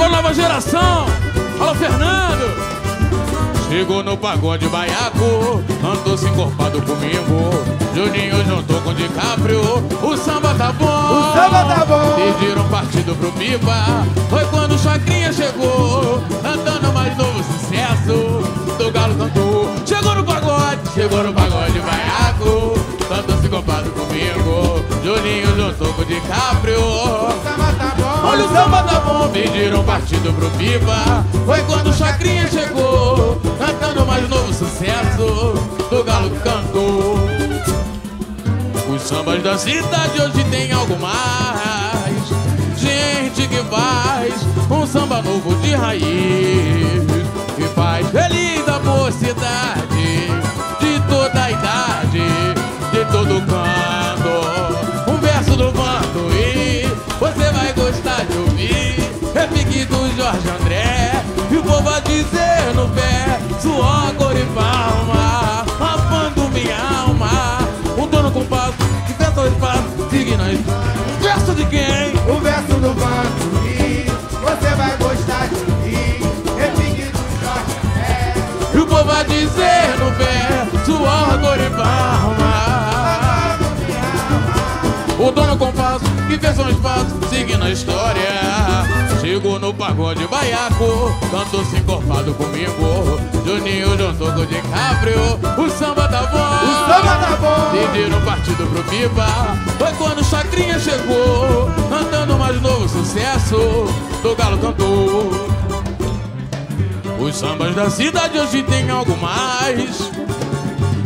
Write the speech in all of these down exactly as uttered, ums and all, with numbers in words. Alô, nova geração. Alô, Fernando. Chegou no pagode baiaco, andou-se encorpado comigo. Juninho juntou com DiCaprio, o samba tá bom, o samba tá bom. Pediram partido pro pipa, foi quando o Chacrinha chegou, cantando mais novo sucesso do Galo cantou. Chegou no pagode, chegou no pagode baiaco, andou-se encorpado comigo. Juninho juntou com DiCaprio, o samba tá bom, olha o samba tá bom. Pediram partido pro pipa, foi quando o Chacrinha chegou, cantando mais novo sucesso do Galo que cantou. Os sambas da cidade hoje tem algo mais, gente que faz um samba novo de raiz, que faz feliz a mocidade de toda a idade, de todo canto. Um verso do Wantuir, você vai gostar de ouvir. Repique do Jorge André, e o povo a dizer no pé, suor, cor e palma, amando minha alma. O dono com passo, que pensa o espaço, siga nós. O verso de quem? O verso do Wantuir, você vai gostar de mim. Repique do Jorge André, e o povo a dizer no pé, suor, cor e palma, amando minha alma. O dono com passo, que pensa o espaço, siga na história. Chegou no pagode baiaco, cantou-se encorpado comigo. Juninho juntou com o DiCaprio, o samba tá bom, o samba tá bom. Pediram partido pro pipa, foi quando o Chacrinha chegou, cantando mais novo sucesso do Galo cantou. Os sambas da cidade hoje tem algo mais,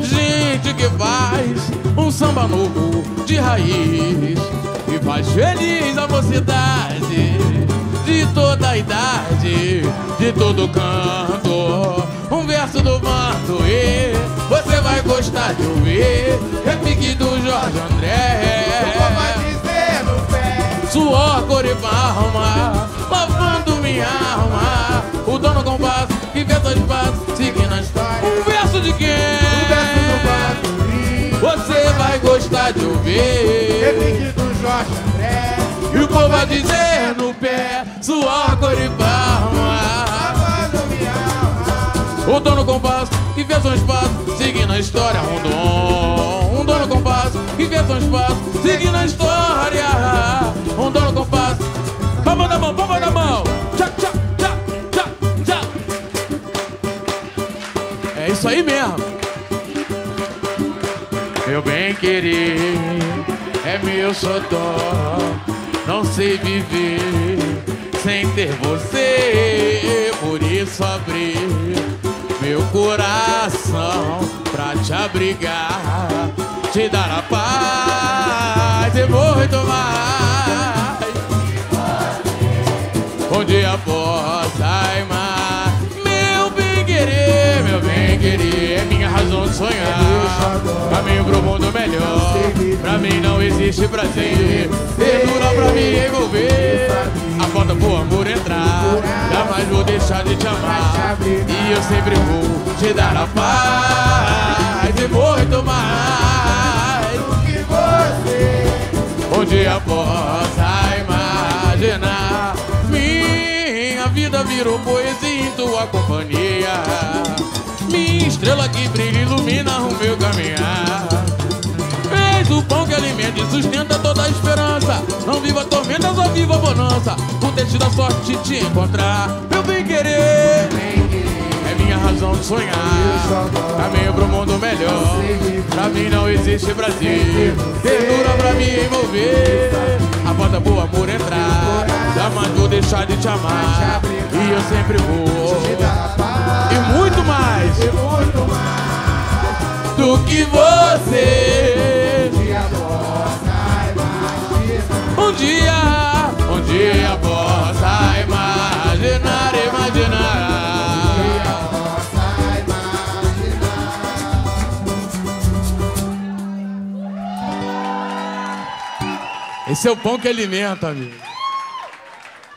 gente que faz um samba novo de raiz, e faz feliz a mocidade de toda a idade, de todo canto. Um verso do Wantuir, você vai gostar de ouvir. Repique do Jorge André, dizer no pé, suor, cor e palma, lavando minha alma. O dono compasso, que inventa de passo, seguindo a história. Um verso de quem? Um verso do Wantuir, você vai gostar de ouvir. Repique do Jorge André, e o povo vai dizer no pé, suor, cor e palma. O dono compasso que fez um espaço, seguindo a história. Um, um dono compasso que fez um espaço, seguindo a história. Um dono compasso, palma na mão, palma na mão. Tchá, tchá, tchá, tchá, tchá. É isso aí mesmo. Meu bem querer é meu xodó, não sei viver sem ter você, por isso abri meu coração pra te abrigar, te dar a paz e muito mais. Um dia possa amar, meu bem querer, meu bem querer, é minha razão de sonhar, caminho pro mundo melhor. Pra mim não existe prazer, perdura pra me envolver. A porta pro amor entrar, jamais vou deixar de te amar, e eu sempre vou te dar a paz e muito mais do que você. Um dia possa imaginar, minha vida virou poesia em tua companhia, minha estrela que brilha e ilumina o meu caminhar. Fez o pão que alimenta e sustenta toda a esperança, não viva tormenta, só viva a bonança, por ter tido a sorte de te encontrar. Meu bem querer, é minha razão de sonhar, caminho pro mundo melhor, pra mim não existe prazer, perdura pra me envolver. A porta pro amor entrar, jamais vou deixar de te amar, e eu sempre vou e muito mais do que você. Um dia possa imaginar, um dia, um dia possa imaginar, imaginar, um dia possa imaginar. Esse é o pão que alimenta, amigo.